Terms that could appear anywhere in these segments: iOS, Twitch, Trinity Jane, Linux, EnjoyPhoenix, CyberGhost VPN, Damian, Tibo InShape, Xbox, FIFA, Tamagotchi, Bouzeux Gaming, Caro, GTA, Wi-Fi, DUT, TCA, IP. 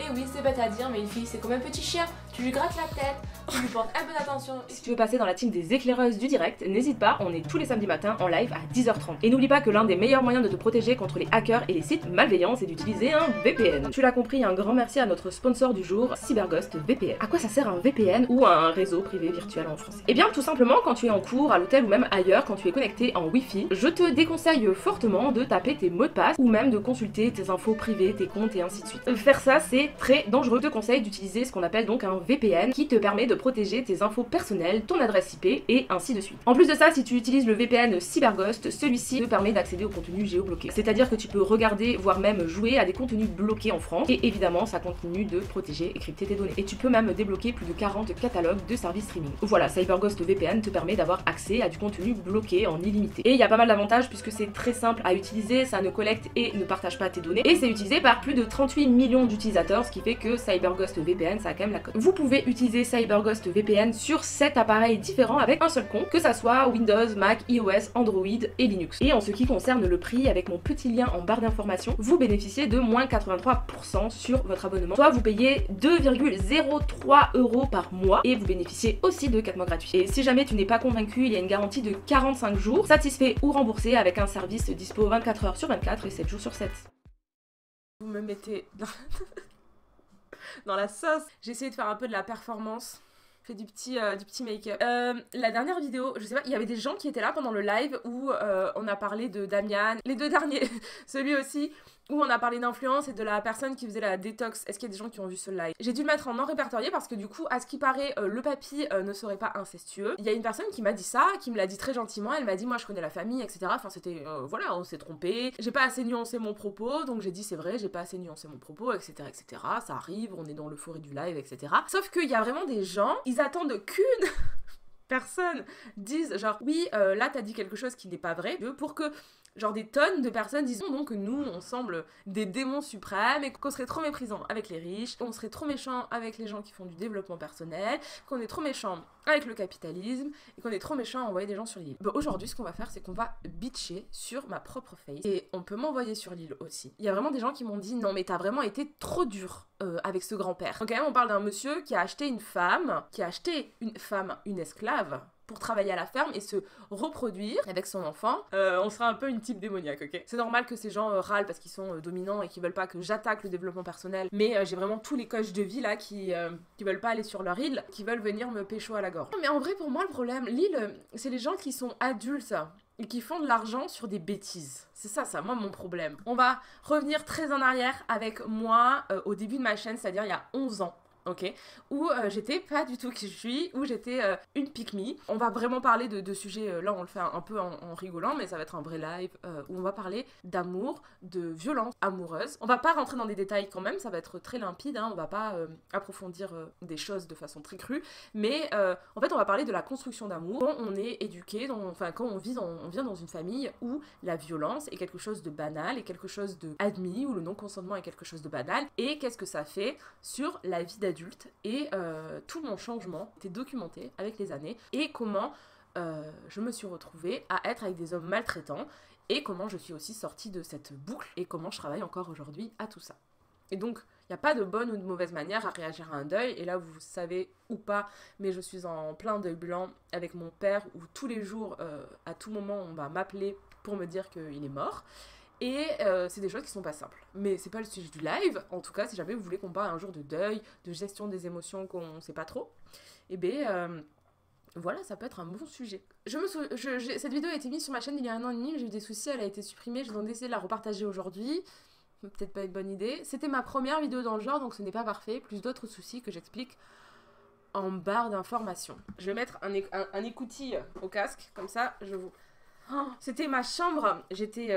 Et oui, c'est bête à dire, mais une fille, c'est comme un petit chien. Tu lui grattes la tête, tu lui portes un peu d'attention. Si tu veux passer dans la team des éclaireuses du direct, n'hésite pas, on est tous les samedis matins en live à 10h30. Et n'oublie pas que l'un des meilleurs moyens de te protéger contre les hackers et les sites malveillants, c'est d'utiliser un VPN. Tu l'as compris, un grand merci à notre sponsor du jour, CyberGhost VPN. À quoi ça sert un VPN ou un réseau privé virtuel en France? Eh bien, tout simplement, quand tu es en cours, à l'hôtel ou même ailleurs, quand tu es connecté en Wi-Fi, je te déconseille fortement de taper tes mots de passe ou même de consulter tes infos privées, tes comptes et ainsi de suite. Faire ça, c'est très dangereux. Je te conseille d'utiliser ce qu'on appelle donc un VPN qui te permet de protéger tes infos personnelles, ton adresse IP et ainsi de suite. En plus de ça, si tu utilises le VPN CyberGhost, celui-ci te permet d'accéder au contenu géobloqué. C'est-à-dire que tu peux regarder, voire même jouer à des contenus bloqués en France et évidemment ça continue de protéger et crypter tes données. Et tu peux même débloquer plus de 40 catalogues de services streaming. Voilà, CyberGhost VPN te permet d'avoir accès à du contenu bloqué en illimité. Et il y a pas mal d'avantages puisque c'est très simple à utiliser, ça ne collecte et ne partage pas tes données et c'est utilisé par plus de 38 millions d'utilisateurs, ce qui fait que CyberGhost VPN ça a quand même la cote. Vous pouvez utiliser CyberGhost VPN sur 7 appareils différents avec un seul compte, que ça soit Windows, Mac, iOS, Android et Linux. Et en ce qui concerne le prix, avec mon petit lien en barre d'information, vous bénéficiez de moins 83% sur votre abonnement, soit vous payez 2,03 € par mois et vous bénéficiez aussi de 4 mois gratuits. Et si jamais tu n'es pas convaincu, il y a une garantie de 45 jours, satisfait ou remboursé avec un service dispo 24h sur 24 et 7 jours sur 7. Vous me mettez dans la sauce. J'ai essayé de faire un peu de la performance. Fait du petit make-up. La dernière vidéo, je sais pas, il y avait des gens qui étaient là pendant le live où on a parlé de Damian, les deux derniers, celui aussi, où on a parlé d'influence et de la personne qui faisait la détox. Est-ce qu'il y a des gens qui ont vu ce live? J'ai dû le mettre en non répertorié parce que du coup, à ce qui paraît, le papy ne serait pas incestueux. Il y a une personne qui m'a dit ça, qui me l'a dit très gentiment, elle m'a dit moi je connais la famille, etc. Enfin c'était, voilà, on s'est trompé, j'ai pas assez nuancé mon propos, donc j'ai dit c'est vrai, j'ai pas assez nuancé mon propos, etc. etc. Ça arrive, on est dans l'euphorie du live, etc. Sauf qu'il y a vraiment des gens, ils attendent qu'une personne dise genre oui, là t'as dit quelque chose qui n'est pas vrai, pour que genre des tonnes de personnes disent non, que nous on semble des démons suprêmes et qu'on serait trop méprisant avec les riches, qu'on serait trop méchant avec les gens qui font du développement personnel, qu'on est trop méchant avec le capitalisme et qu'on est trop méchant à envoyer des gens sur l'île. Bah, aujourd'hui ce qu'on va faire c'est qu'on va bitcher sur ma propre face et on peut m'envoyer sur l'île aussi. Il y a vraiment des gens qui m'ont dit non mais t'as vraiment été trop dur avec ce grand-père. Donc quand même on parle d'un monsieur qui a acheté une femme, une esclave, pour travailler à la ferme et se reproduire avec son enfant. On sera un peu une type démoniaque, ok? C'est normal que ces gens râlent parce qu'ils sont dominants et qu'ils veulent pas que j'attaque le développement personnel, mais j'ai vraiment tous les coachs de vie là qui veulent pas aller sur leur île, qui veulent venir me pécho à la gorge. Mais en vrai pour moi le problème, l'île, c'est les gens qui sont adultes et qui font de l'argent sur des bêtises. C'est ça, moi, mon problème. On va revenir très en arrière avec moi au début de ma chaîne, c'est-à-dire il y a 11 ans. Ok, où j'étais pas du tout qui je suis, où j'étais une pick-me. On va vraiment parler de sujets, là on le fait un peu en rigolant, mais ça va être un vrai live où on va parler d'amour, de violence amoureuse. On va pas rentrer dans des détails quand même, ça va être très limpide, hein, on va pas approfondir des choses de façon très crue, mais en fait on va parler de la construction d'amour. Quand on est éduqué, quand on vient dans une famille où la violence est quelque chose de banal, est quelque chose de admis, où le non-consentement est quelque chose de banal, et qu'est-ce que ça fait sur la vie adulte et tout mon changement était documenté avec les années et comment je me suis retrouvée à être avec des hommes maltraitants et comment je suis aussi sortie de cette boucle et comment je travaille encore aujourd'hui à tout ça. Et donc il n'y a pas de bonne ou de mauvaise manière à réagir à un deuil et là vous savez ou pas, mais je suis en plein deuil blanc avec mon père où tous les jours à tout moment on va m'appeler pour me dire qu'il est mort. Et c'est des choses qui sont pas simples. Mais c'est pas le sujet du live. En tout cas, si jamais vous voulez qu'on parle un jour de deuil, de gestion des émotions qu'on sait pas trop, et voilà, ça peut être un bon sujet. Cette vidéo a été mise sur ma chaîne il y a 1 an et demi, j'ai eu des soucis, elle a été supprimée, j'ai donc décidé de la repartager aujourd'hui. Peut-être pas une bonne idée. C'était ma première vidéo dans le genre, donc ce n'est pas parfait. Plus d'autres soucis que j'explique en barre d'informations. Je vais mettre un écoutille au casque, comme ça je vous... C'était ma chambre, j'étais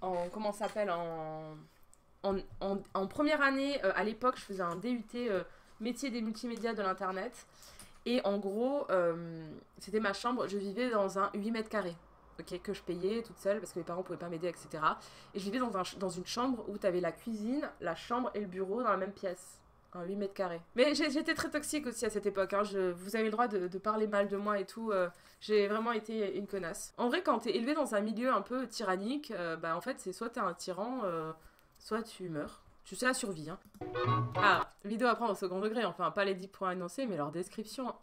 comment ça s'appelle, en première année, à l'époque je faisais un DUT métier des multimédias de l'internet et en gros c'était ma chambre, je vivais dans un 8 m², okay, que je payais toute seule parce que mes parents pouvaient pas m'aider, etc. Et je vivais dans une chambre où t'avais la cuisine, la chambre et le bureau dans la même pièce. Un 8 m². Mais j'étais très toxique aussi à cette époque, hein. Vous avez le droit de parler mal de moi et tout, j'ai vraiment été une connasse. En vrai, quand t'es élevé dans un milieu un peu tyrannique, bah en fait c'est soit t'es un tyran, soit tu meurs. C'est la survie, hein. Ah, vidéo à prendre au second degré, enfin pas les 10 points énoncés, mais leur description.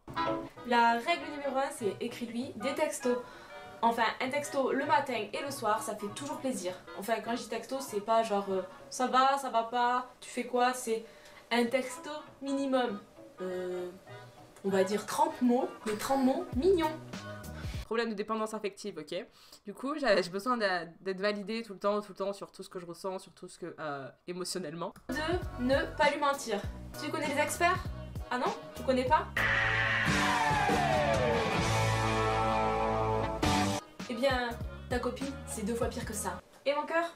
La règle numéro 1, c'est écris-lui des textos. Enfin, un texto le matin et le soir, ça fait toujours plaisir. Enfin, quand je dis texto, c'est pas genre ça va pas, tu fais quoi, c'est un texto minimum. On va dire 30 mots, mais 30 mots mignons. Problème de dépendance affective, ok. Du coup, j'ai besoin d'être validée tout le temps sur tout ce que je ressens, sur tout ce que émotionnellement. De ne pas lui mentir. Tu connais les experts? Ah non, tu connais pas? Eh bien, ta copine, c'est 2 fois pire que ça. Et mon cœur,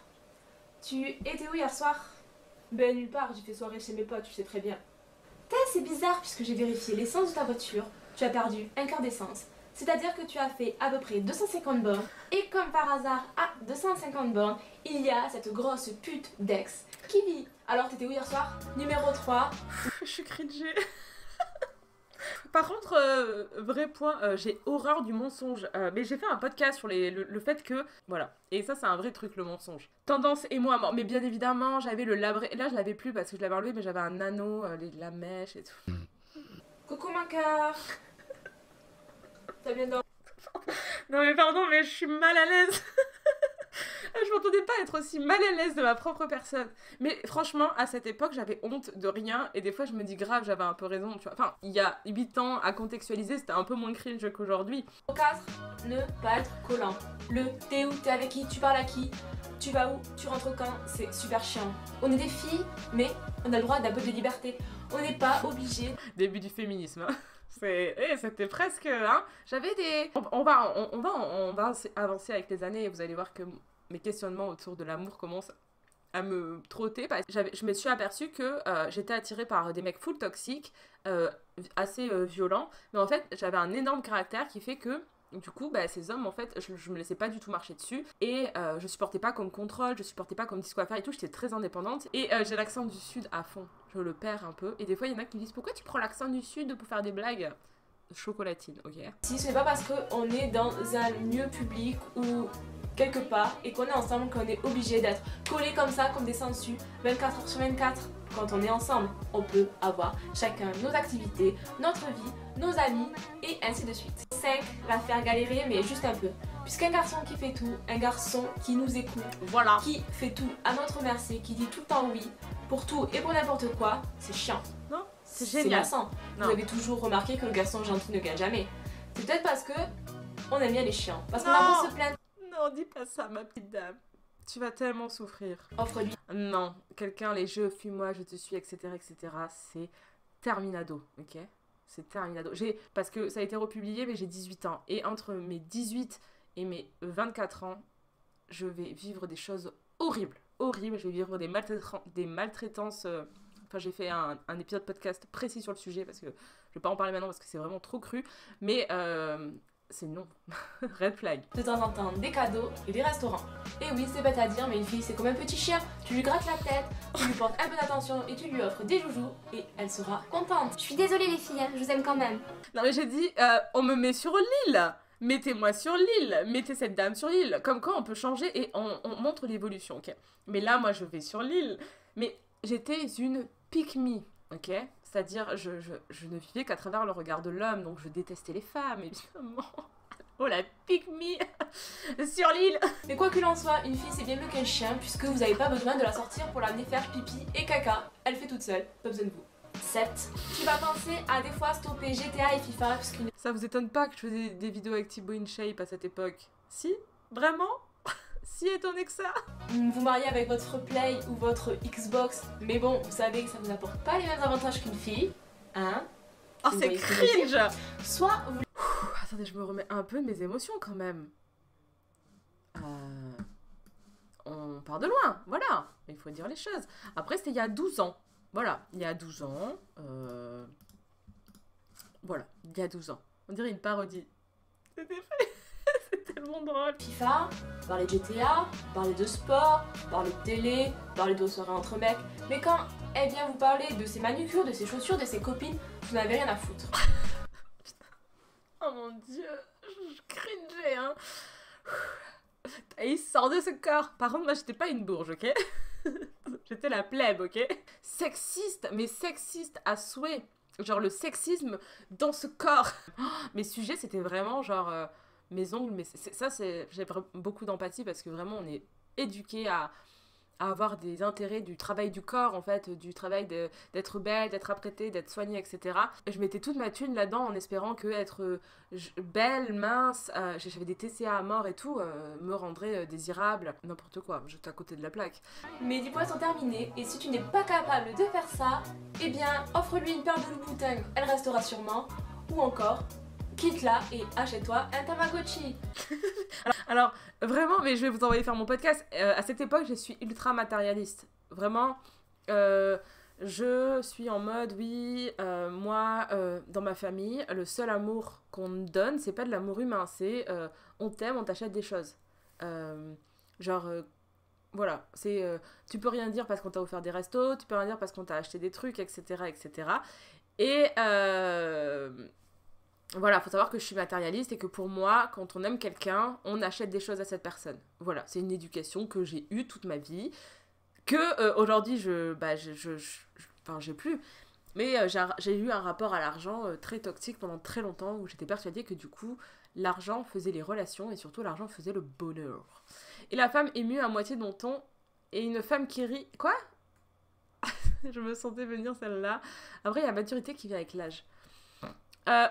tu étais où hier soir? Ben nulle part, j'ai fait soirée chez mes potes, tu sais très bien. C'est bizarre puisque j'ai vérifié l'essence de ta voiture. Tu as perdu un quart d'essence. C'est-à-dire que tu as fait à peu près 250 bornes et comme par hasard à 250 bornes, il y a cette grosse pute d'ex qui vit. Alors t'étais où hier soir? Numéro 3. Je suis cringée. Par contre, vrai point, j'ai horreur du mensonge. Mais j'ai fait un podcast sur le fait que... Voilà. Et ça, c'est un vrai truc, le mensonge. Tendance et moi, mais bien évidemment, j'avais le labré. Là, je l'avais plus parce que je l'avais enlevé, mais j'avais un anneau, la mèche et tout. Coucou, mon cœur. T'as bien dormi? Non, mais pardon, mais je suis mal à l'aise. Je m'entendais pas être aussi mal à l'aise de ma propre personne. Mais franchement, à cette époque, j'avais honte de rien. Et des fois, je me dis grave, j'avais un peu raison, tu vois. Enfin, il y a 8 ans à contextualiser, c'était un peu moins cringe qu'aujourd'hui. Au 4, ne pas être collant. Le t'es où, t'es avec qui, tu parles à qui, tu vas où, tu rentres quand, c'est super chiant. On est des filles, mais on a le droit d'un peu de liberté. On n'est pas obligé. Début du féminisme, hein. C'était presque, hein. J'avais des... On va avancer avec les années et vous allez voir que... Mes questionnements autour de l'amour commencent à me trotter parce que je me suis aperçue que j'étais attirée par des mecs full toxiques, assez violents, mais en fait j'avais un énorme caractère qui fait que du coup bah, ces hommes en fait je me laissais pas du tout marcher dessus et je supportais pas comme contrôle, je supportais pas comme disque à faire et tout, j'étais très indépendante et j'ai l'accent du sud à fond, je le perds un peu et des fois il y en a qui me disent pourquoi tu prends l'accent du sud pour faire des blagues? Chocolatine, ok. Si ce n'est pas parce qu'on est dans un lieu public ou quelque part et qu'on est ensemble qu'on est obligé d'être collé comme ça, comme des sangsues, 24 h sur 24. Quand on est ensemble, on peut avoir chacun nos activités, notre vie, nos amis et ainsi de suite. 5. La faire galérer, mais juste un peu. Puisqu'un garçon qui fait tout, un garçon qui nous écoute, voilà, qui fait tout à notre merci, qui dit tout le temps oui, pour tout et pour n'importe quoi, c'est chiant. Non, c'est génial. C'est Vous avez toujours remarqué que le garçon gentil ne gagne jamais. C'est peut-être parce que on aime bien les chiens. Parce qu'on a beau se plaindre. Non, dis pas ça, ma petite dame. Tu vas tellement souffrir. Offre-lui. Non, quelqu'un, les jeux, fuis-moi, je te suis, etc., etc., c'est terminado, ok? C'est terminado. Parce que ça a été republié, mais j'ai 18 ans. Et entre mes 18 et mes 24 ans, je vais vivre des choses horribles. Horribles, je vais vivre des maltraitances... Enfin, j'ai fait un épisode podcast précis sur le sujet, parce que je ne vais pas en parler maintenant, parce que c'est vraiment trop cru. Mais... c'est non. Red flag. De temps en temps, des cadeaux et des restaurants. Et oui, c'est bête à dire, mais une fille, c'est comme un petit chien. Tu lui grattes la tête, tu lui portes un peu d'attention et tu lui offres des joujoux et elle sera contente. Je suis désolée les filles, je vous aime quand même. Non mais j'ai dit, on me met sur l'île. Mettez-moi sur l'île. Mettez cette dame sur l'île. Comme quoi, on peut changer et on montre l'évolution, ok. Mais là, moi, je vais sur l'île. Mais j'étais une pick-me, ok. C'est-à-dire, je ne vivais qu'à travers le regard de l'homme, donc je détestais les femmes, évidemment. Oh la pique-me sur l'île. Mais quoi qu'il en soit, une fille c'est bien mieux qu'un chien, puisque vous n'avez pas besoin de la sortir pour l'amener faire pipi et caca. Elle fait toute seule, pas besoin de vous. 7. Tu vas penser à des fois stopper GTA et FIFA, puisque... Ça vous étonne pas que je faisais des vidéos avec Tibo InShape à cette époque? Si? Vraiment? Si étonné que ça. Vous mariez avec votre Play ou votre Xbox, mais bon, vous savez que ça ne vous apporte pas les mêmes avantages qu'une fille, hein. Oh, c'est cringe. Soit vous... Ouh, attendez, je me remets un peu de mes émotions quand même. On part de loin, voilà, il faut dire les choses. Après, c'était il y a 12 ans, voilà, il y a 12 ans, voilà, il y a 12 ans. On dirait une parodie. C'était fait. Tellement drôle. FIFA, parler de GTA, parler de sport, parler de télé, parler de soirées entre mecs. Mais quand elle vient vous parler de ses manucures, de ses chaussures, de ses copines, vous n'avez rien à foutre. Oh mon dieu, je cringeais, hein. Et il sort de ce corps. Par contre, moi, j'étais pas une bourge, ok. J'étais la plèbe, ok? Sexiste, mais sexiste à souhait. Genre le sexisme dans ce corps. Mes sujets, c'était vraiment genre mes ongles. Mais ça, j'ai beaucoup d'empathie parce que vraiment, on est éduqués à avoir des intérêts du travail du corps, en fait, du travail d'être belle, d'être apprêtée, d'être soignée, etc. Et je mettais toute ma thune là-dedans en espérant que être belle, mince, j'avais des TCA à mort et tout, me rendrait désirable. N'importe quoi, j'étais à côté de la plaque. Mes 10 points sont terminés, et si tu n'es pas capable de faire ça, eh bien, offre-lui une paire de loups boutons, elle restera sûrement, ou encore... quitte-la et achète-toi un Tamagotchi. Alors, vraiment, mais je vais vous envoyer faire mon podcast. À cette époque, je suis ultra matérialiste. Vraiment, je suis en mode, oui, moi, dans ma famille, le seul amour qu'on me donne, c'est pas de l'amour humain, c'est on t'aime, on t'achète des choses. Genre... voilà, c'est tu peux rien dire parce qu'on t'a offert des restos, tu peux rien dire parce qu'on t'a acheté des trucs, etc., etc. Et... voilà, faut savoir que je suis matérialiste et que pour moi, quand on aime quelqu'un, on achète des choses à cette personne. Voilà, c'est une éducation que j'ai eue toute ma vie, que aujourd'hui, enfin, j'ai plus. Mais j'ai eu un rapport à l'argent très toxique pendant très longtemps où j'étais persuadée que du coup, l'argent faisait les relations et surtout l'argent faisait le bonheur. Et la femme émue à moitié de mon ton et une femme qui rit... Quoi? Je me sentais venir celle-là. Après, il y a la maturité qui vient avec l'âge.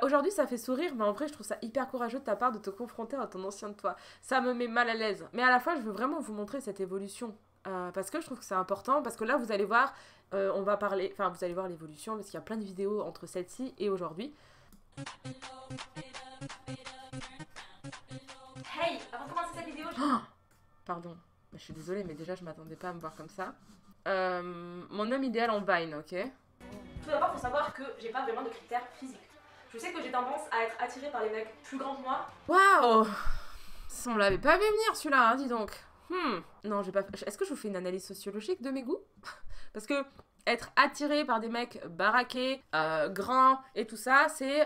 Aujourd'hui ça fait sourire, mais en vrai je trouve ça hyper courageux de ta part de te confronter à ton ancien de toi. Ça me met mal à l'aise, mais à la fois je veux vraiment vous montrer cette évolution parce que je trouve que c'est important, parce que là vous allez voir on va parler, enfin vous allez voir l'évolution parce qu'il y a plein de vidéos entre celle-ci et aujourd'hui. Hey, avant de commencer cette vidéo pardon, je suis désolée mais déjà je m'attendais pas à me voir comme ça. Mon homme idéal en Vine, ok? Tout d'abord faut savoir que j'ai pas vraiment de critères physiques. Je sais que j'ai tendance à être attirée par les mecs plus grands que moi. Waouh! On l'avait pas vu venir celui-là, hein, dis donc. Non, j'ai pas. Est-ce que je vous fais une analyse sociologique de mes goûts? Parce que être attirée par des mecs baraqués, grands et tout ça, c'est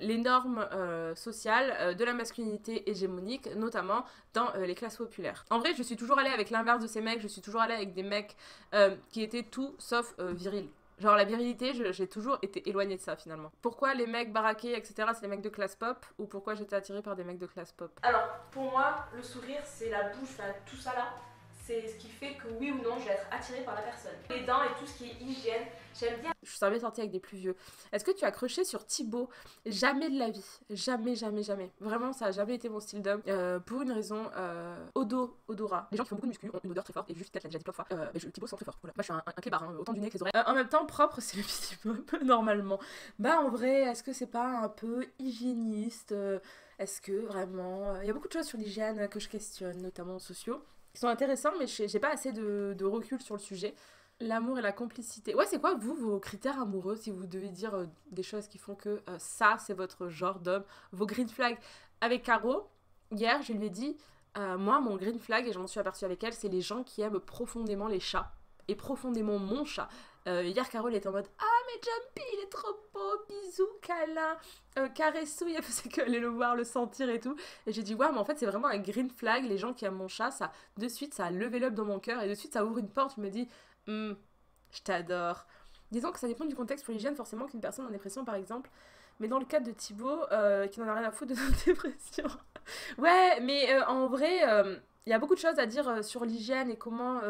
les normes sociales de la masculinité hégémonique, notamment dans les classes populaires. En vrai, je suis toujours allée avec l'inverse de ces mecs. Je suis toujours allée avec des mecs qui étaient tout sauf virils. Genre la virilité, j'ai toujours été éloignée de ça finalement. Pourquoi les mecs baraqués, etc., c'est les mecs de classe pop? Ou pourquoi j'étais attirée par des mecs de classe pop? Alors, pour moi, le sourire, c'est la bouche, enfin tout ça là. C'est ce qui fait que oui ou non, je vais être attirée par la personne. Les dents et tout ce qui est hygiène, j'aime bien. Je suis jamais sortie avec des plus vieux. Est-ce que tu as crushé sur Tibo? Jamais de la vie. Jamais, jamais, jamais. Vraiment, ça a jamais été mon style d'homme. Pour une raison, odorat. Les gens qui font beaucoup de muscu ont une odeur très forte et juste peut-être la déjà dit plein de fois. Tibo sent très fort. Voilà. Moi, je suis un clébard, hein, autant du nez que les oreilles. En même temps, propre, c'est le minimum, normalement. Bah, en vrai, est-ce que c'est pas un peu hygiéniste? Est-ce que vraiment... Il y a beaucoup de choses sur l'hygiène que je questionne, notamment en sociaux. Qui sont intéressants, mais j'ai pas assez de recul sur le sujet. L'amour et la complicité. Ouais, c'est quoi, vous, vos critères amoureux, si vous devez dire des choses qui font que ça, c'est votre genre d'homme, vos green flags? Avec Caro, hier, je lui ai dit, moi, mon green flag, et je m'en suis aperçue avec elle, c'est les gens qui aiment profondément les chats, et profondément mon chat. Hier, Caro, elle était en mode, ah, mais Jumpy, il est trop beau, bisous, câlin, caressouille, elle pensait qu'elle allait le voir, le sentir et tout. Et j'ai dit, ouais, mais en fait, c'est vraiment un green flag, les gens qui aiment mon chat, ça, de suite, ça a levé l'up dans mon cœur, et de suite, ça ouvre une porte, je me dis, je t'adore. Disons que ça dépend du contexte pour l'hygiène, forcément, qu'une personne en dépression, par exemple. Mais dans le cadre de Tibo, qui n'en a rien à foutre de notre dépression. Ouais, mais en vrai, il y a beaucoup de choses à dire sur l'hygiène et comment...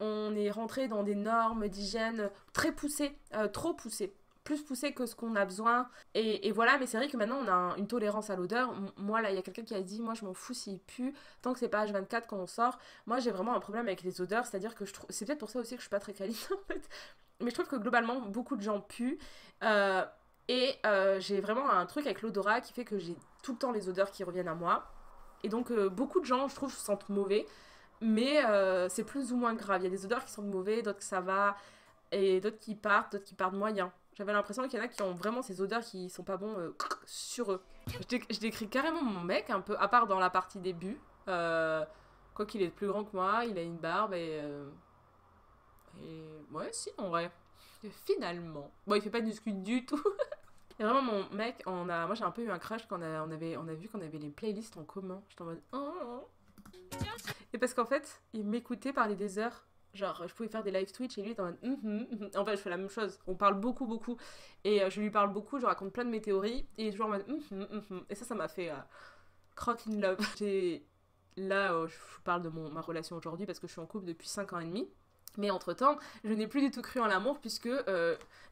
on est rentré dans des normes d'hygiène très poussées, trop poussées, plus poussées que ce qu'on a besoin. Et voilà, mais c'est vrai que maintenant on a une tolérance à l'odeur. Moi là, il y a quelqu'un qui a dit, moi je m'en fous s'il pue, tant que c'est pas H24 quand on sort. Moi j'ai vraiment un problème avec les odeurs, c'est-à-dire que je trouve... C'est peut-être pour ça aussi que je suis pas très câline en fait. Mais je trouve que globalement, beaucoup de gens puent. J'ai vraiment un truc avec l'odorat qui fait que j'ai tout le temps les odeurs qui reviennent à moi. Et donc beaucoup de gens, je trouve, se sentent mauvais. Mais c'est plus ou moins grave. Il y a des odeurs qui sont mauvaises, d'autres que ça va, et d'autres qui partent moyen. J'avais l'impression qu'il y en a qui ont vraiment ces odeurs qui sont pas bons sur eux. Je décris carrément mon mec un peu, à part dans la partie début. Quoi qu'il est plus grand que moi, il a une barbe et... Ouais, si, en vrai. Finalement. Bon, il fait pas de muscu du tout. Et vraiment, mon mec, moi j'ai un peu eu un crush quand on a vu qu'on avait les playlists en commun. J'étais en mode... Et parce qu'en fait, il m'écoutait parler des heures. Genre, je pouvais faire des live Twitch et lui était en mode En fait, je fais la même chose. On parle beaucoup. Et je lui parle beaucoup, je raconte plein de mes théories. Et toujours en mode Et ça m'a fait crock in love. Là, je vous parle de ma relation aujourd'hui parce que je suis en couple depuis 5 ans et demi. Mais entre-temps, je n'ai plus du tout cru en l'amour puisque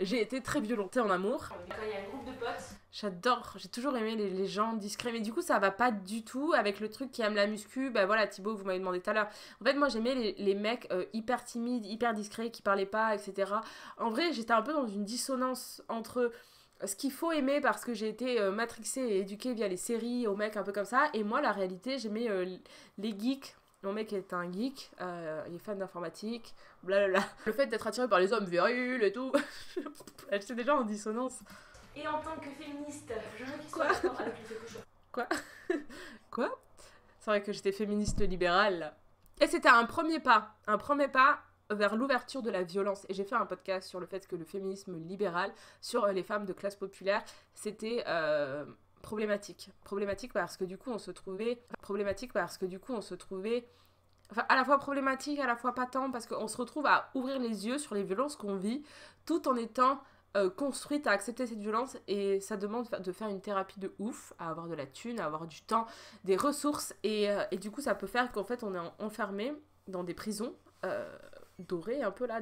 j'ai été très violentée en amour. Quand il y a un groupe de potes. J'adore, j'ai toujours aimé les gens discrets. Mais du coup, ça va pas du tout avec le truc qui aime la muscu. Bah voilà, Thibaut, vous m'avez demandé tout à l'heure. En fait, moi, j'aimais les mecs hyper timides, hyper discrets, qui parlaient pas, etc. En vrai, j'étais un peu dans une dissonance entre ce qu'il faut aimer parce que j'ai été matrixée et éduquée via les séries, aux mecs un peu comme ça. Et moi, la réalité, j'aimais les geeks. Mon mec est un geek, il est fan d'informatique, blablabla. Le fait d'être attiré par les hommes virils et tout, c'est déjà en dissonance. Et en tant que féministe, je veux qu'il soit d'accord avec les écochons. Quoi ? C'est vrai que j'étais féministe libérale. Et c'était un premier pas vers l'ouverture de la violence. Et j'ai fait un podcast sur le fait que le féminisme libéral, sur les femmes de classe populaire, c'était... problématique parce que du coup on se trouvait enfin à la fois problématique, à la fois pas tant, parce qu'on se retrouve à ouvrir les yeux sur les violences qu'on vit tout en étant construite à accepter cette violence. Et ça demande de faire une thérapie de ouf, à avoir de la thune, à avoir du temps, des ressources, et du coup ça peut faire qu'en fait on est enfermé dans des prisons dorées un peu là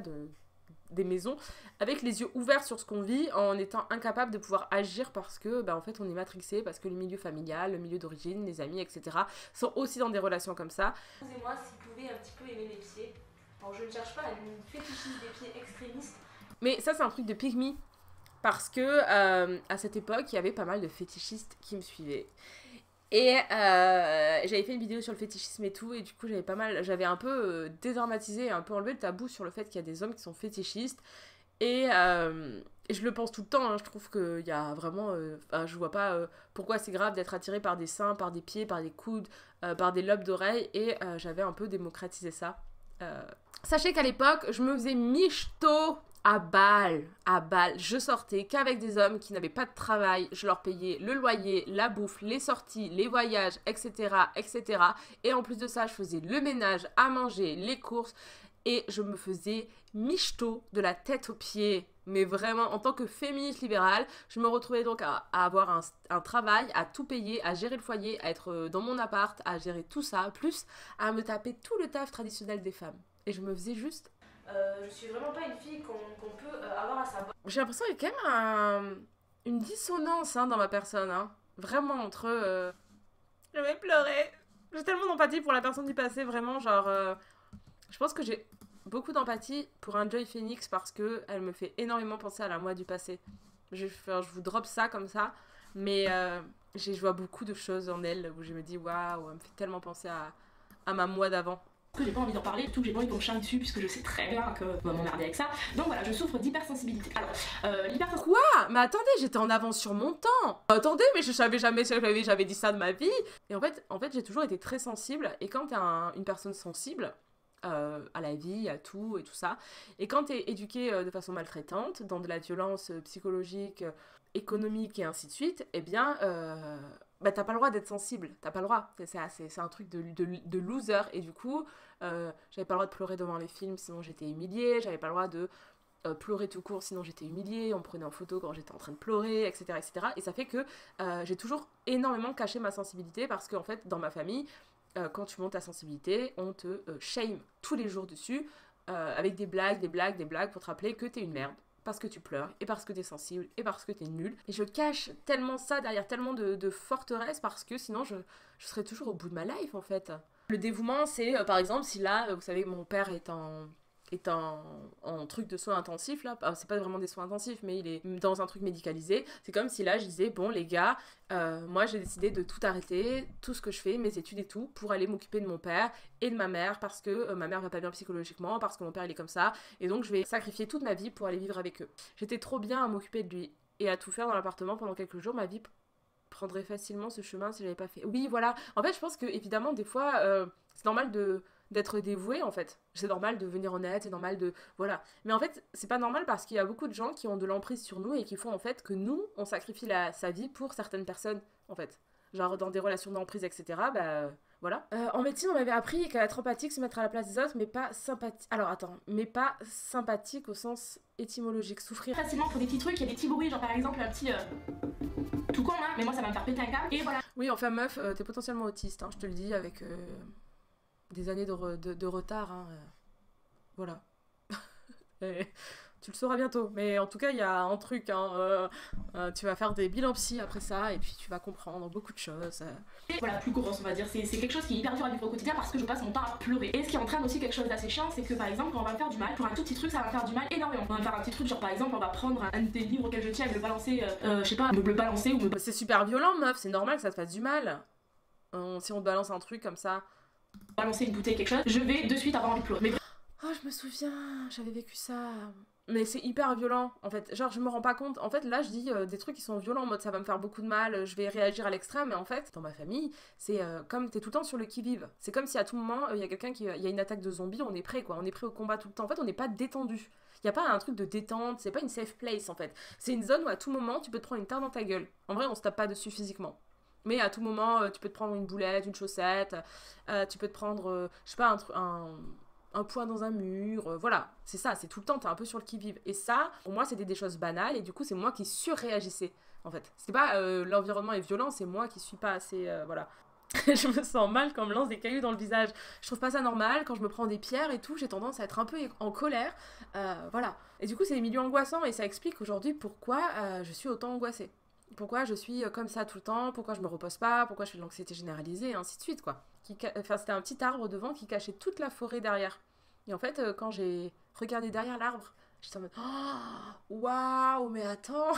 des maisons, avec les yeux ouverts sur ce qu'on vit, en étant incapable de pouvoir agir parce que, bah, en fait, on est matrixé, parce que le milieu familial, le milieu d'origine, les amis, etc. sont aussi dans des relations comme ça. Excusez-moi, si vous pouvez un petit peu aimer les pieds. Bon, je ne cherche pas à une fétichisme des pieds extrémistes. Mais ça, c'est un truc de pygmy, parce que, à cette époque, il y avait pas mal de fétichistes qui me suivaient. Et j'avais fait une vidéo sur le fétichisme et tout, et du coup j'avais un peu dédramatisé, un peu enlevé le tabou sur le fait qu'il y a des hommes qui sont fétichistes. Et je le pense tout le temps, hein, je trouve qu'il y a vraiment... je vois pas pourquoi c'est grave d'être attiré par des seins, par des pieds, par des coudes, par des lobes d'oreilles, et j'avais un peu démocratisé ça. Sachez qu'à l'époque, je me faisais michto à balle, je sortais qu'avec des hommes qui n'avaient pas de travail, je leur payais le loyer, la bouffe, les sorties, les voyages, etc., etc. Et en plus de ça, je faisais le ménage, à manger, les courses, et je me faisais michto de la tête aux pieds. Mais vraiment, en tant que féministe libérale, je me retrouvais donc à avoir un travail, à tout payer, à gérer le foyer, à être dans mon appart, à gérer tout ça, plus à me taper tout le taf traditionnel des femmes. Et je me faisais juste... je suis vraiment pas une fille qu'on peut avoir à savoir. J'ai l'impression qu'il y a quand même une dissonance hein, dans ma personne. Hein. Vraiment entre... Je vais pleurer. J'ai tellement d'empathie pour la personne du passé, vraiment. Genre, je pense que j'ai beaucoup d'empathie pour EnjoyPhoenix parce qu'elle me fait énormément penser à la moi du passé. Je vous drop ça comme ça. Mais je vois beaucoup de choses en elle où je me dis waouh, elle me fait tellement penser à ma moi d'avant. Que j'ai pas envie d'en parler, tout que j'ai pas envie qu'on me charme dessus puisque je sais très bien que on va m'emmerder avec ça. Donc voilà, je souffre d'hypersensibilité. Alors, l'hypersensibilité... Quoi ? Mais attendez, j'étais en avance sur mon temps. Attendez, mais je savais jamais si j'avais dit ça de ma vie. Et en fait j'ai toujours été très sensible. Et quand t'es une personne sensible à la vie, à tout et tout ça, et quand t'es éduquée de façon maltraitante, dans de la violence psychologique, économique et ainsi de suite, eh bien... bah t'as pas le droit d'être sensible, t'as pas le droit, c'est un truc de loser. Et du coup j'avais pas le droit de pleurer devant les films sinon j'étais humiliée, j'avais pas le droit de pleurer tout court sinon j'étais humiliée, on me prenait en photo quand j'étais en train de pleurer, etc., etc. Et ça fait que j'ai toujours énormément caché ma sensibilité parce qu'en fait dans ma famille quand tu montes ta sensibilité on te shame tous les jours dessus avec des blagues pour te rappeler que t'es une merde. Parce que tu pleures, et parce que t'es sensible, et parce que t'es nulle. Et je cache tellement ça derrière tellement de forteresses parce que sinon je serais toujours au bout de ma life en fait. Le dévouement c'est par exemple si là, vous savez mon père est en truc de soins intensifs là, c'est pas vraiment des soins intensifs mais il est dans un truc médicalisé, c'est comme si là je disais bon les gars, moi j'ai décidé de tout arrêter, tout ce que je fais, mes études et tout, pour aller m'occuper de mon père et de ma mère parce que ma mère va pas bien psychologiquement, parce que mon père il est comme ça et donc je vais sacrifier toute ma vie pour aller vivre avec eux. J'étais trop bien à m'occuper de lui et à tout faire dans l'appartement pendant quelques jours, ma vie prendrait facilement ce chemin si j'avais pas fait. Oui voilà, en fait je pense que évidemment des fois c'est normal d'être dévoué en fait. C'est normal de venir en aide, c'est normal de... Voilà. Mais en fait, c'est pas normal parce qu'il y a beaucoup de gens qui ont de l'emprise sur nous et qui font en fait que nous, on sacrifie sa vie pour certaines personnes en fait. Genre dans des relations d'emprise, etc. Bah Voilà. En médecine, on m'avait appris qu'à être empathique, c'est mettre à la place des autres, mais pas sympathique. Alors attends, mais pas sympathique au sens étymologique, souffrir. Facilement pour des petits trucs, il y a des petits bruits, genre par exemple un petit... tout con, hein, mais moi ça va me faire péter un câble, et voilà. Oui, enfin meuf, t'es potentiellement autiste, hein, je te le dis, avec des années de retard, hein, voilà. Tu le sauras bientôt, mais en tout cas, il y a un truc, hein, tu vas faire des bilans psy après ça, et puis tu vas comprendre beaucoup de choses. Voilà, plus grosse, on va dire, c'est quelque chose qui est hyper dur à vivre au quotidien parce que je passe mon temps à pleurer. Et ce qui entraîne aussi quelque chose d'assez chiant, c'est que par exemple, quand on va me faire du mal, pour un tout petit truc, ça va me faire du mal énormément. On va me faire un petit truc, genre par exemple, on va prendre un des livres auquel je tiens et me le balancer, je sais pas, me le balancer ou me... C'est super violent, meuf, c'est normal que ça te fasse du mal. Si on te balance un truc comme ça, balancer une bouteille, quelque chose, je vais de suite avoir envie de pleurer. Mais... Oh, je me souviens, j'avais vécu ça... Mais c'est hyper violent, en fait. Genre, je me rends pas compte. En fait, là, je dis des trucs qui sont violents, en mode, ça va me faire beaucoup de mal, je vais réagir à l'extrême. Mais en fait, dans ma famille, c'est comme t'es tout le temps sur le qui-vive. C'est comme si à tout moment, il y a quelqu'un qui... Il y a une attaque de zombies, on est prêt, quoi. On est prêt au combat tout le temps. En fait, on n'est pas détendu. Il n'y a pas un truc de détente, c'est pas une safe place, en fait. C'est une zone où à tout moment, tu peux te prendre une tarte dans ta gueule. En vrai, on se tape pas dessus physiquement. Mais à tout moment, tu peux te prendre une boulette, une chaussette, tu peux te prendre, je sais pas, un poing dans un mur, voilà, c'est ça, c'est tout le temps, t'es un peu sur le qui-vive. Et ça, pour moi, c'était des choses banales, et du coup, c'est moi qui surréagissais, en fait. C'était pas l'environnement est violent, c'est moi qui suis pas assez, voilà. Je me sens mal quand on me lance des cailloux dans le visage. Je trouve pas ça normal, quand je me prends des pierres et tout, j'ai tendance à être un peu en colère, voilà. Et du coup, c'est des milieux angoissants, et ça explique aujourd'hui pourquoi je suis autant angoissée. Pourquoi je suis comme ça tout le temps, pourquoi je me repose pas, pourquoi je fais de l'anxiété généralisée, et ainsi de suite, quoi. Enfin, c'était un petit arbre devant qui cachait toute la forêt derrière. Et en fait, quand j'ai regardé derrière l'arbre, j'étais en mode « Oh, waouh, mais attends !»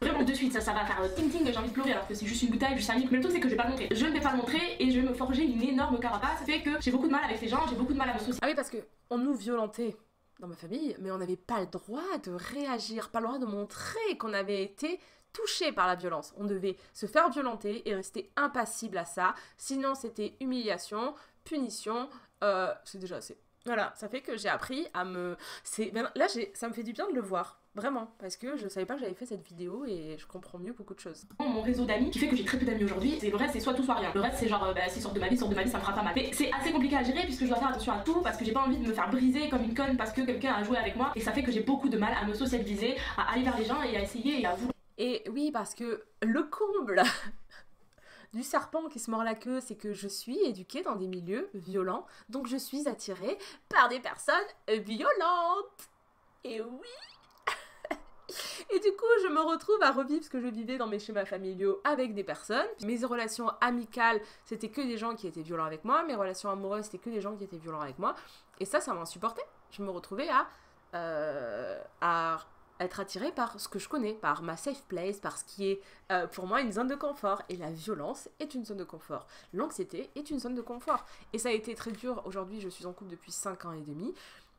Vraiment de suite, ça va faire ting-ting, j'ai envie de pleurer alors que c'est juste une bouteille, juste un livre. Mais le truc c'est que je vais pas le montrer. Je ne vais pas le montrer et je vais me forger une énorme carapace. Ça fait que j'ai beaucoup de mal avec les gens, j'ai beaucoup de mal à me soucier. Ah oui, parce qu'on nous violentait dans ma famille, mais on n'avait pas le droit de réagir, pas le droit de montrer qu'on avait été... touché par la violence. On devait se faire violenter et rester impassible à ça, sinon c'était humiliation, punition, c'est déjà assez. Voilà, ça fait que j'ai appris à me... Là, ça me fait du bien de le voir, vraiment, parce que je savais pas que j'avais fait cette vidéo et je comprends mieux beaucoup de choses. Mon réseau d'amis qui fait que j'ai très peu d'amis aujourd'hui, le reste c'est soit tout soit rien. Le reste c'est genre, bah si sort de ma vie, ça me fera pas mal. Mais c'est assez compliqué à gérer puisque je dois faire attention à tout, parce que j'ai pas envie de me faire briser comme une conne parce que quelqu'un a joué avec moi, et ça fait que j'ai beaucoup de mal à me socialiser, à aller vers les gens et à essayer et à vouloir. Et oui, parce que le comble du serpent qui se mord la queue, c'est que je suis éduquée dans des milieux violents, donc je suis attirée par des personnes violentes. Et oui. Et du coup, je me retrouve à revivre ce que je vivais dans mes schémas familiaux avec des personnes. Mes relations amicales, c'était que des gens qui étaient violents avec moi. Mes relations amoureuses, c'était que des gens qui étaient violents avec moi. Et ça, ça m'insupportait. Je me retrouvais à être attirée par ce que je connais, par ma safe place, par ce qui est pour moi une zone de confort. Et la violence est une zone de confort. L'anxiété est une zone de confort. Et ça a été très dur. Aujourd'hui, je suis en couple depuis 5 ans et demi.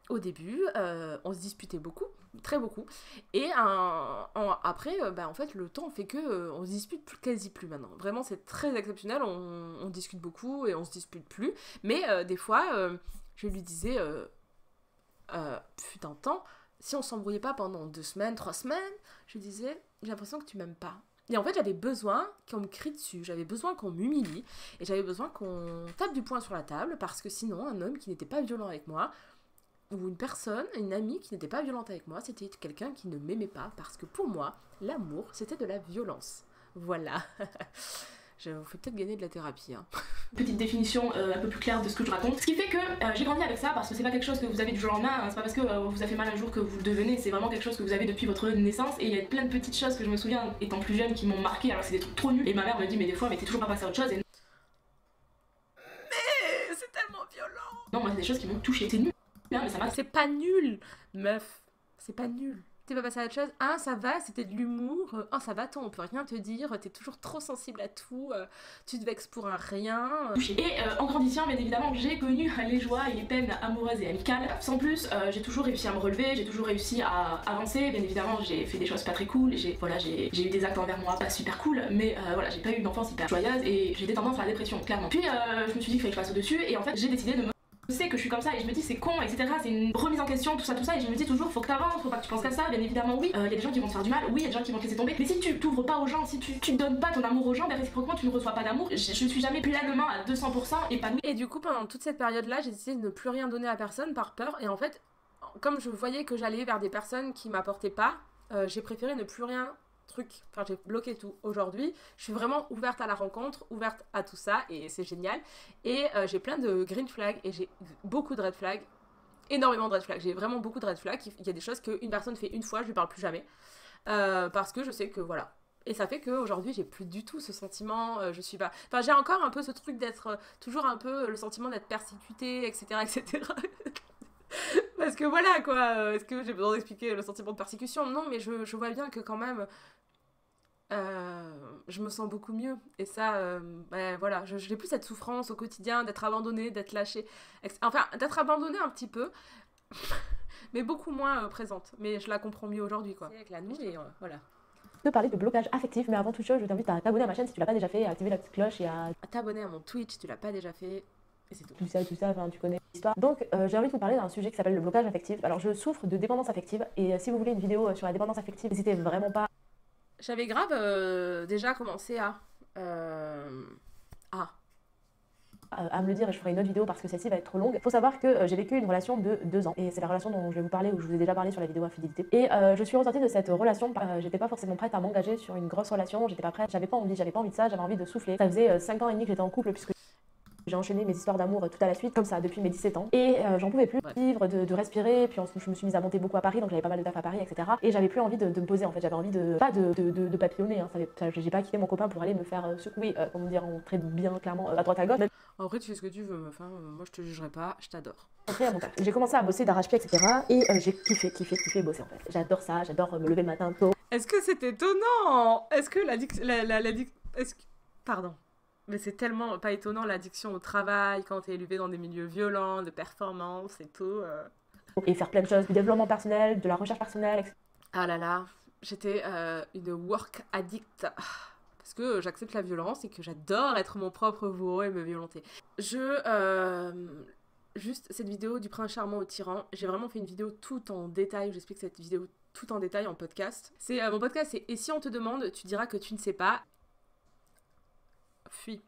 Au début, on se disputait beaucoup, très beaucoup. Et après, bah, en fait, le temps fait que on se dispute quasi plus maintenant. Vraiment, c'est très exceptionnel. On discute beaucoup et on se dispute plus. Mais des fois, je lui disais, fut un temps, si on s'embrouillait pas pendant 2 semaines, 3 semaines, je disais, j'ai l'impression que tu m'aimes pas. Et en fait, j'avais besoin qu'on me crie dessus, j'avais besoin qu'on m'humilie, et j'avais besoin qu'on tape du poing sur la table, parce que sinon, un homme qui n'était pas violent avec moi, ou une personne, une amie qui n'était pas violente avec moi, c'était quelqu'un qui ne m'aimait pas, parce que pour moi, l'amour, c'était de la violence. Voilà. Je vous fais peut-être gagner de la thérapie. Hein. Petite définition un peu plus claire de ce que je raconte. Ce qui fait que j'ai grandi avec ça, parce que c'est pas quelque chose que vous avez du jour au lendemain, hein. C'est pas parce que vous a fait mal un jour que vous le devenez, c'est vraiment quelque chose que vous avez depuis votre naissance. Et il y a plein de petites choses que je me souviens étant plus jeune qui m'ont marqué, alors c'est des trucs trop nuls. Et ma mère me dit, mais des fois, mais t'es toujours pas passé à autre chose. Et... Mais c'est tellement violent. Non, moi, c'est des choses qui m'ont touché. C'est nul. Non, mais ça m'a... C'est pas nul, meuf. C'est pas nul. T'es pas passé à autre chose, ah ça va, c'était de l'humour, ah ça va, on peut rien te dire, t'es toujours trop sensible à tout, tu te vexes pour un rien. Et en grandissant, bien évidemment, j'ai connu les joies et les peines amoureuses et amicales. Sans plus, j'ai toujours réussi à me relever, j'ai toujours réussi à avancer. Bien évidemment, j'ai fait des choses pas très cool, j'ai eu des actes envers moi pas super cool, mais voilà, j'ai pas eu une enfance hyper joyeuse et j'ai des tendances à la dépression, clairement. Puis je me suis dit qu'il fallait que je passe au-dessus, et en fait, j'ai décidé de me Je sais que je suis comme ça et je me dis c'est con, etc. C'est une remise en question, tout ça. Et je me dis toujours faut que t'avances, faut pas que tu penses qu'à ça. Bien évidemment, oui, il y a des gens qui vont te faire du mal, oui, il y a des gens qui vont te laisser tomber. Mais si tu t'ouvres pas aux gens, si tu donnes pas ton amour aux gens, ben réciproquement tu ne reçois pas d'amour. Je suis jamais pleinement à 200% épanouie. Et du coup, pendant toute cette période-là, j'ai décidé de ne plus rien donner à personne par peur. Et en fait, comme je voyais que j'allais vers des personnes qui m'apportaient pas, j'ai préféré ne plus rien. Enfin, j'ai bloqué tout. Aujourd'hui, je suis vraiment ouverte à la rencontre, ouverte à tout ça, et c'est génial. Et j'ai plein de green flags et j'ai beaucoup de red flags, énormément de red flags. J'ai vraiment beaucoup de red flags. Il y a des choses qu'une personne fait une fois, je lui parle plus jamais, parce que je sais que voilà. Et ça fait qu'aujourd'hui, j'ai plus du tout ce sentiment, je suis pas... Enfin, j'ai encore un peu ce truc d'être toujours un peu le sentiment d'être persécutée, etc., etc. Parce que voilà quoi, est-ce que j'ai besoin d'expliquer le sentiment de persécution? Non, mais je vois bien que quand même, je me sens beaucoup mieux. Et ça, ben voilà, je n'ai plus cette souffrance au quotidien d'être abandonnée, d'être lâchée. Enfin, d'être abandonnée un petit peu, mais beaucoup moins présente. Mais je la comprends mieux aujourd'hui quoi. Avec la nouille, et voilà. De parler de blocage affectif, mais avant toute chose, je t'invite à t'abonner à ma chaîne si tu l'as pas déjà fait, à activer la petite cloche et à t'abonner à mon Twitch si tu l'as pas déjà fait. Et c'est tout. Tout ça, enfin, tu connais l'histoire. Donc, j'ai envie de vous parler d'un sujet qui s'appelle le blocage affectif. Alors, je souffre de dépendance affective et si vous voulez une vidéo sur la dépendance affective, n'hésitez vraiment pas. J'avais grave déjà commencé à me le dire et je ferai une autre vidéo parce que celle-ci va être trop longue. Faut savoir que j'ai vécu une relation de 2 ans et c'est la relation dont je vais vous parler, où je vous ai déjà parlé sur la vidéo infidélité. Et je suis ressortie de cette relation, j'étais pas forcément prête à m'engager sur une grosse relation, j'étais pas prête, j'avais pas envie de ça, j'avais envie de souffler. Ça faisait 5 ans et demi que j'étais en couple puisque j'ai enchaîné mes histoires d'amour tout à la suite, comme ça, depuis mes 17 ans. Et j'en pouvais plus vivre, de respirer. Puis je me suis mise à monter beaucoup à Paris, donc j'avais pas mal de taf à Paris, etc. Et j'avais plus envie de me poser, en fait. J'avais envie de papillonner. Hein. J'ai pas quitté mon copain pour aller me faire secouer, comment dire, on traite bien clairement à droite à gauche. En vrai, tu fais ce que tu veux, meuf. Hein. Moi, je te jugerai pas, je t'adore. J'ai commencé à bosser d'arrache-pied, etc. Et j'ai kiffé bosser, en fait. J'adore ça, j'adore me lever le matin tôt. Est-ce que c'est étonnant? Est-ce que Pardon. Mais c'est tellement pas étonnant l'addiction au travail quand t'es élevé dans des milieux violents, de performance et tout. Et faire plein de choses, du développement personnel, de la recherche personnelle, etc. Ah là là, j'étais une work addict. Parce que j'accepte la violence et que j'adore être mon propre bourreau et me violenter. Juste cette vidéo du prince charmant au tyran, j'ai vraiment fait une vidéo tout en détail, j'explique cette vidéo tout en détail en podcast. Mon podcast c'est « Et si on te demande, tu diras que tu ne sais pas ». Fuis.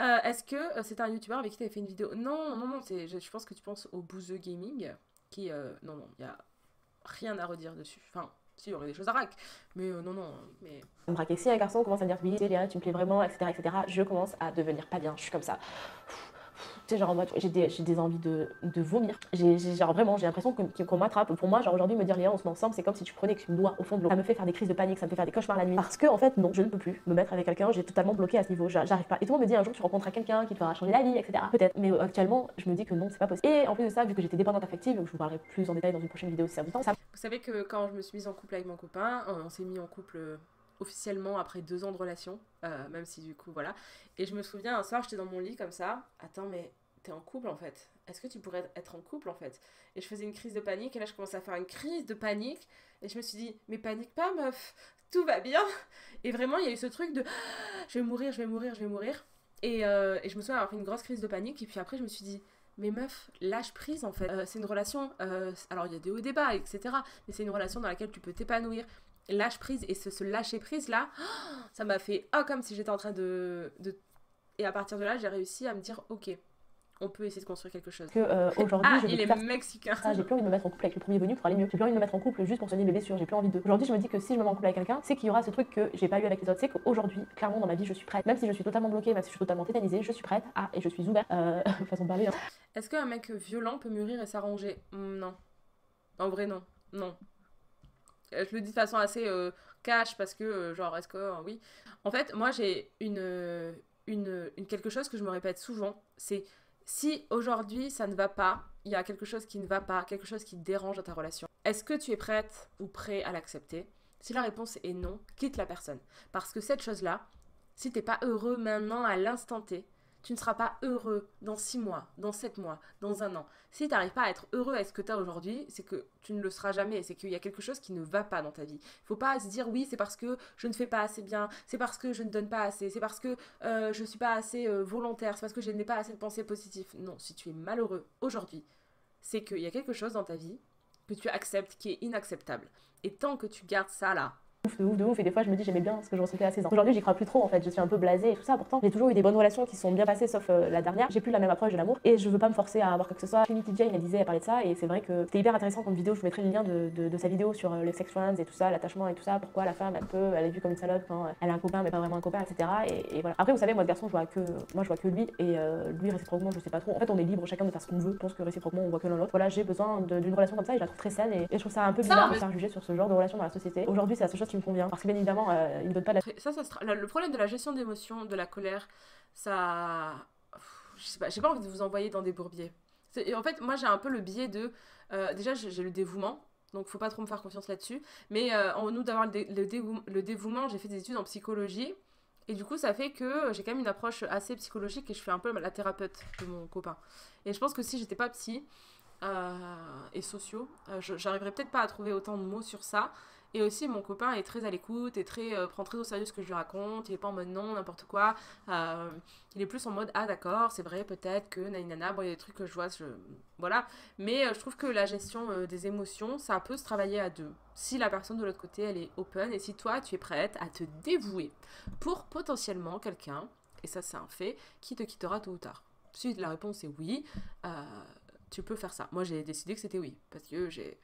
Est-ce que c'est un youtubeur avec qui t'avais fait une vidéo? Non, je pense que tu penses au Bouzeux Gaming, qui, non, il n'y a rien à redire dessus. Enfin, si, il y aurait des choses à raquer, mais non. On me braquait, si un garçon commence à me dire, oui, Léa, tu me plais vraiment, etc., je commence à devenir pas bien, je suis comme ça. Tu sais, genre en mode, j'ai des envies de vomir. Genre vraiment, j'ai l'impression qu'on m'attrape. Pour moi, genre aujourd'hui, me dire, Léa, on se met ensemble, c'est comme si tu prenais que tu me dois au fond de l'eau. Ça me fait faire des crises de panique, ça me fait faire des cauchemars la nuit. Parce que, en fait, non, je ne peux plus me mettre avec quelqu'un, j'ai totalement bloqué à ce niveau, j'arrive pas. Et tout le monde me dit, un jour, tu rencontreras quelqu'un qui te fera changer la vie, etc. Peut-être. Mais actuellement, je me dis que non, c'est pas possible. Et en plus de ça, vu que j'étais dépendante affective, je vous parlerai plus en détail dans une prochaine vidéo si ça vous tente. Vous savez que quand je me suis mise en couple avec mon copain, on s'est mis en couple officiellement après 2 ans de relation, même si du coup voilà. Et je me souviens un soir j'étais dans mon lit comme ça, attends mais t'es en couple en fait, est-ce que tu pourrais être en couple en fait? Et je faisais une crise de panique et là je commençais à faire une crise de panique et je me suis dit mais panique pas meuf, tout va bien. Et vraiment il y a eu ce truc de je vais mourir. Et je me souviens avoir fait une grosse crise de panique et puis après je me suis dit mais meuf, lâche prise en fait, c'est une relation, alors il y a des hauts et des bas etc, mais c'est une relation dans laquelle tu peux t'épanouir. Lâche prise et ce lâcher prise là, ça m'a fait comme si j'étais en train de... Et à partir de là, j'ai réussi à me dire ok, on peut essayer de construire quelque chose. Aujourd'hui, il est mexicain. J'ai plus envie de me mettre en couple avec le premier venu pour aller mieux. J'ai plus envie de me mettre en couple juste pour soigner mes blessures. J'ai plus envie de. Aujourd'hui, je me dis que si je me mets en couple avec quelqu'un, c'est qu'il y aura ce truc que j'ai pas eu avec les autres. C'est qu'aujourd'hui, clairement, dans ma vie, je suis prête. Même si je suis totalement bloquée, même si je suis totalement tétanisée, je suis prête et je suis ouverte. Façon de parler. Hein. Est-ce qu'un mec violent peut mûrir et s'arranger? Non. En vrai, non. Non. Je le dis de façon assez cash parce que, genre, est-ce que, oui. En fait, moi, j'ai quelque chose que je me répète souvent, c'est si aujourd'hui ça ne va pas, il y a quelque chose qui ne va pas, quelque chose qui dérange dans ta relation, est-ce que tu es prête ou prêt à l'accepter? Si la réponse est non, quitte la personne. Parce que cette chose-là, si t'es pas heureux maintenant à l'instant T, tu ne seras pas heureux dans 6 mois, dans 7 mois, dans un an. Si tu n'arrives pas à être heureux avec ce que tu as aujourd'hui, c'est que tu ne le seras jamais, c'est qu'il y a quelque chose qui ne va pas dans ta vie. Il ne faut pas se dire oui, c'est parce que je ne fais pas assez bien, c'est parce que je ne donne pas assez, c'est parce que je ne suis pas assez volontaire, c'est parce que je n'ai pas assez de pensée positive. Non, si tu es malheureux aujourd'hui, c'est qu'il y a quelque chose dans ta vie que tu acceptes, qui est inacceptable. Et tant que tu gardes ça là, de ouf, et des fois je me dis j'aimais bien ce que je ressentais à 16 ans. Aujourd'hui j'y crois plus trop en fait, je suis un peu blasée et tout ça, pourtant j'ai toujours eu des bonnes relations qui sont bien passées sauf la dernière, j'ai plus la même approche de l'amour et je veux pas me forcer à avoir quoi que ce soit. Trinity Jane elle disait, elle parlait de ça et c'est vrai que c'était hyper intéressant comme vidéo, je vous mettrai le lien de sa vidéo sur le sex friends et tout ça, l'attachement et tout ça, pourquoi la femme elle est vue comme une salope quand elle a un copain mais pas vraiment un copain etc. Et voilà. Après vous savez moi de garçon je vois que lui et lui réciproquement je sais pas trop, en fait on est libre chacun de faire ce qu'on veut, je pense que réciproquement on voit que l'un l'autre. Voilà j'ai besoin d'une relation comme ça et je la trouve très saine et je trouve ça un peu bizarre de faire juger sur ce genre de relation dans la société. Aujourd'hui c'est la seule chose qui me convient parce que bien évidemment il ne donne pas la... Le problème de la gestion d'émotions, de la colère, ça... Je sais pas, j'ai pas envie de vous envoyer dans des bourbiers. Et en fait moi j'ai un peu le biais de... déjà j'ai le dévouement, donc faut pas trop me faire confiance là-dessus, mais en nous d'avoir le dévouement, j'ai fait des études en psychologie et du coup ça fait que j'ai quand même une approche assez psychologique et je fais un peu la thérapeute de mon copain. Et je pense que si j'étais pas psy et socio, j'arriverais peut-être pas à trouver autant de mots sur ça. Et aussi mon copain est très à l'écoute et très, prend très au sérieux ce que je lui raconte, il est pas en mode non, n'importe quoi, il est plus en mode ah d'accord, c'est vrai peut-être que naninana, bon il y a des trucs que je vois, voilà. Mais je trouve que la gestion des émotions, ça peut se travailler à deux. Si la personne de l'autre côté elle est open et si toi tu es prête à te dévouer pour potentiellement quelqu'un, et ça c'est un fait, qui te quittera tôt ou tard. Si la réponse est oui, tu peux faire ça. Moi j'ai décidé que c'était oui, parce que j'ai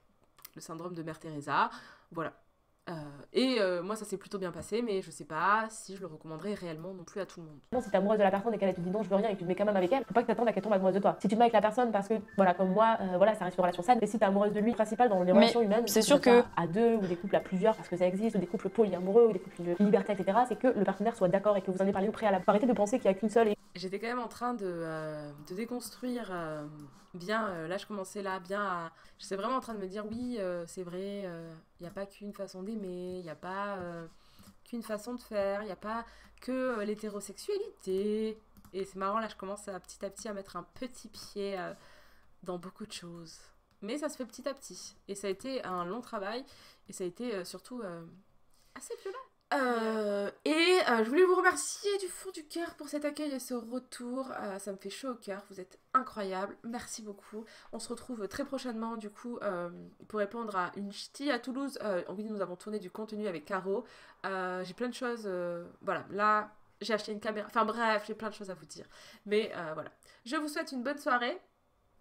le syndrome de Mère Teresa, voilà. Moi ça s'est plutôt bien passé, mais je sais pas si je le recommanderais réellement non plus à tout le monde. Si t'es amoureuse de la personne et qu'elle te dit non je veux rien et que tu te mets quand même avec elle, faut pas que t'attendes à qu'elle tombe amoureuse de toi. Si tu te mets avec la personne parce que voilà comme moi, voilà ça reste une relation saine, mais si t'es amoureuse de lui, principal dans les relations humaines, c'est sûr que à deux ou des couples à plusieurs parce que ça existe, ou des couples polyamoureux ou des couples de liberté etc, c'est que le partenaire soit d'accord et que vous en ayez parlé au préalable. Arrêtez de penser qu'il y a qu'une seule. Et... J'étais quand même en train de déconstruire là je commençais là bien à... J'étais vraiment en train de me dire oui c'est vrai, il n'y a pas qu'une façon d'aimer. Mais il n'y a pas qu'une façon de faire, il n'y a pas que l'hétérosexualité. Et c'est marrant, là je commence à petit à mettre un petit pied dans beaucoup de choses. Mais ça se fait petit à petit. Et ça a été un long travail, et ça a été surtout assez violent. Je voulais vous remercier du fond du cœur pour cet accueil et ce retour, ça me fait chaud au cœur, vous êtes incroyables, merci beaucoup. On se retrouve très prochainement du coup pour répondre à une ch'ti à Toulouse. Oui, nous avons tourné du contenu avec Caro, j'ai plein de choses, voilà, là j'ai acheté une caméra, enfin bref, j'ai plein de choses à vous dire. Mais voilà, je vous souhaite une bonne soirée,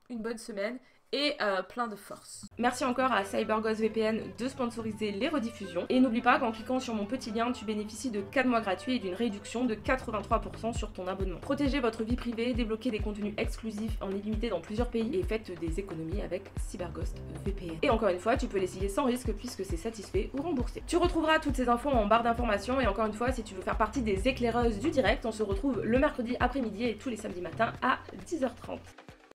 une bonne semaine. Et plein de force. Merci encore à CyberGhost VPN de sponsoriser les rediffusions. Et n'oublie pas qu'en cliquant sur mon petit lien, tu bénéficies de 4 mois gratuits et d'une réduction de 83% sur ton abonnement. Protégez votre vie privée, débloquez des contenus exclusifs en illimité dans plusieurs pays et faites des économies avec CyberGhost VPN. Et encore une fois, tu peux l'essayer sans risque puisque c'est satisfait ou remboursé. Tu retrouveras toutes ces infos en barre d'informations. Et encore une fois, si tu veux faire partie des éclaireuses du direct, on se retrouve le mercredi après-midi et tous les samedis matins à 10h30.